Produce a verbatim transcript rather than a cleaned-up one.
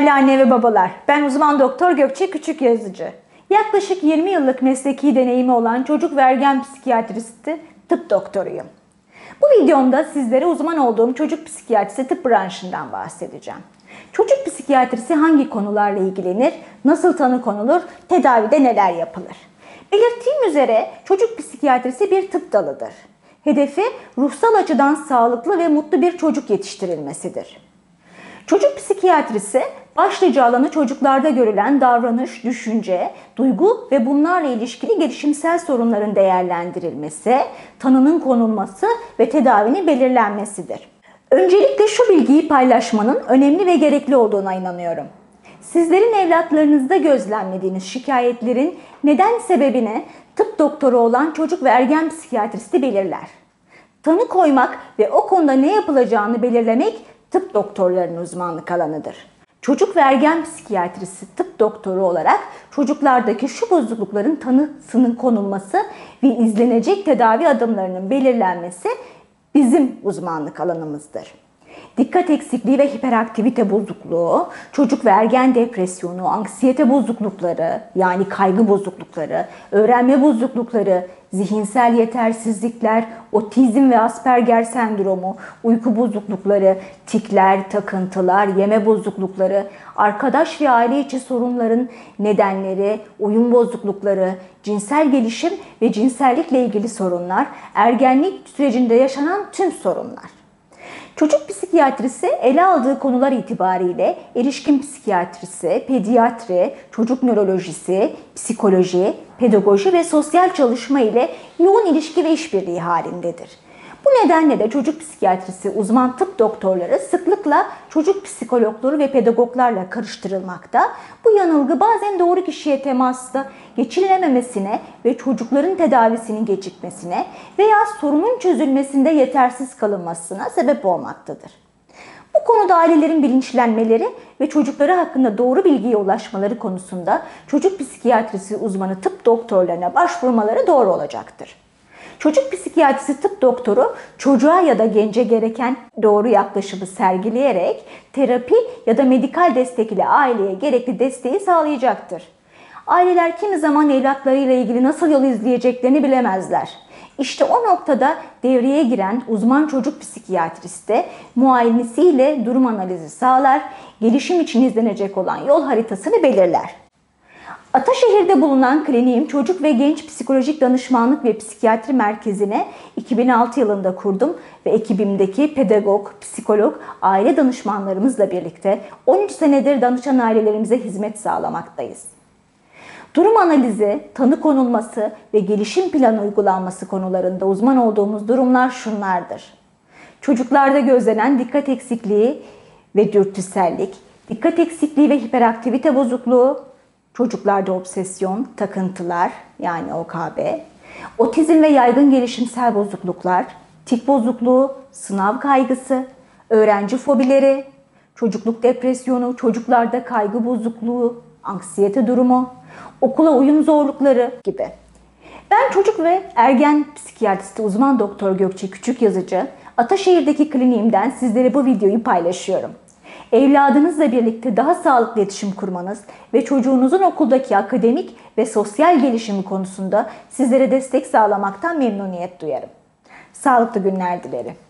Değerli anne ve babalar, ben uzman doktor Gökçe Küçükyazıcı. Yaklaşık yirmi yıllık mesleki deneyimi olan çocuk ve ergen psikiyatristi, tıp doktoruyum. Bu videomda sizlere uzman olduğum çocuk psikiyatrisi tıp branşından bahsedeceğim. Çocuk psikiyatrisi hangi konularla ilgilenir, nasıl tanı konulur, tedavide neler yapılır? Belirttiğim üzere çocuk psikiyatrisi bir tıp dalıdır. Hedefi ruhsal açıdan sağlıklı ve mutlu bir çocuk yetiştirilmesidir. Çocuk psikiyatrisi başlıca alanı çocuklarda görülen davranış, düşünce, duygu ve bunlarla ilişkili gelişimsel sorunların değerlendirilmesi, tanının konulması ve tedavinin belirlenmesidir. Öncelikle şu bilgiyi paylaşmanın önemli ve gerekli olduğuna inanıyorum. Sizlerin evlatlarınızda gözlemlediğiniz şikayetlerin neden sebebini tıp doktoru olan çocuk ve ergen psikiyatristi belirler. Tanı koymak ve o konuda ne yapılacağını belirlemek tıp doktorlarının uzmanlık alanıdır. Çocuk ve ergen psikiyatrisi tıp doktoru olarak çocuklardaki şu bozuklukların tanısının konulması ve izlenecek tedavi adımlarının belirlenmesi bizim uzmanlık alanımızdır. Dikkat eksikliği ve hiperaktivite bozukluğu, çocuk ve ergen depresyonu, anksiyete bozuklukları yani kaygı bozuklukları, öğrenme bozuklukları, zihinsel yetersizlikler, otizm ve Asperger sendromu, uyku bozuklukları, tikler, takıntılar, yeme bozuklukları, arkadaş ve aile içi sorunların nedenleri, uyum bozuklukları, cinsel gelişim ve cinsellikle ilgili sorunlar, ergenlik sürecinde yaşanan tüm sorunlar. Çocuk psikiyatrisi ele aldığı konular itibariyle erişkin psikiyatrisi, pediatri, çocuk nörolojisi, psikoloji, pedagoji ve sosyal çalışma ile yoğun ilişki ve işbirliği halindedir. Bu nedenle de çocuk psikiyatrisi uzman tıp doktorları sıklıkla çocuk psikologları ve pedagoglarla karıştırılmakta. Bu yanılgı bazen doğru kişiye temasla geçirilememesine ve çocukların tedavisinin gecikmesine veya sorunun çözülmesinde yetersiz kalınmasına sebep olmaktadır. Bu konuda ailelerin bilinçlenmeleri ve çocukları hakkında doğru bilgiye ulaşmaları konusunda çocuk psikiyatrisi uzmanı tıp doktorlarına başvurmaları doğru olacaktır. Çocuk psikiyatrisi tıp doktoru çocuğa ya da gence gereken doğru yaklaşımı sergileyerek terapi ya da medikal destek ile aileye gerekli desteği sağlayacaktır. Aileler kimi zaman evlatlarıyla ilgili nasıl yol izleyeceklerini bilemezler. İşte o noktada devreye giren uzman çocuk psikiyatristi muayenesiyle durum analizi sağlar, gelişim için izlenecek olan yol haritasını belirler. Ataşehir'de bulunan kliniğim Çocuk ve Genç Psikolojik Danışmanlık ve Psikiyatri Merkezi'ne iki bin altı yılında kurdum ve ekibimdeki pedagog, psikolog, aile danışmanlarımızla birlikte on üç senedir danışan ailelerimize hizmet sağlamaktayız. Durum analizi, tanı konulması ve gelişim planı uygulanması konularında uzman olduğumuz durumlar şunlardır. Çocuklarda gözlenen dikkat eksikliği ve dürtüsellik, dikkat eksikliği ve hiperaktivite bozukluğu, çocuklarda obsesyon, takıntılar yani O K B, otizm ve yaygın gelişimsel bozukluklar, tik bozukluğu, sınav kaygısı, öğrenci fobileri, çocukluk depresyonu, çocuklarda kaygı bozukluğu, anksiyete durumu, okula uyum zorlukları gibi. Ben çocuk ve ergen psikiyatristi uzman doktor Gökçe Küçükyazıcı, Ataşehir'deki kliniğimden sizlere bu videoyu paylaşıyorum. Evladınızla birlikte daha sağlıklı iletişim kurmanız ve çocuğunuzun okuldaki akademik ve sosyal gelişimi konusunda sizlere destek sağlamaktan memnuniyet duyarım. Sağlıklı günler dilerim.